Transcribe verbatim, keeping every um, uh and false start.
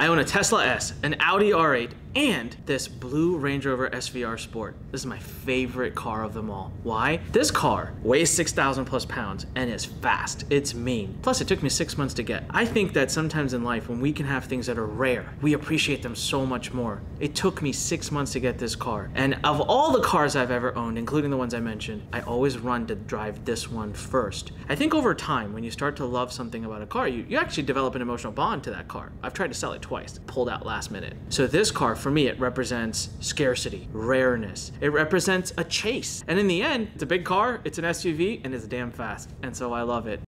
I own a Tesla S, an Audi R eight, and this blue Range Rover S V R Sport. This is my favorite car of them all. Why? This car weighs six thousand plus pounds and is fast. It's mean. Plus, it took me six months to get. I think that sometimes in life, when we can have things that are rare, we appreciate them so much more. It took me six months to get this car. And of all the cars I've ever owned, including the ones I mentioned, I always run to drive this one first. I think over time, when you start to love something about a car, you, you actually develop an emotional bond to that car. I've tried to sell it twice, pulled out last minute. So this car, for me, it represents scarcity, rareness. It represents a chase. And in the end, it's a big car, it's an S U V, and it's damn fast. And so I love it.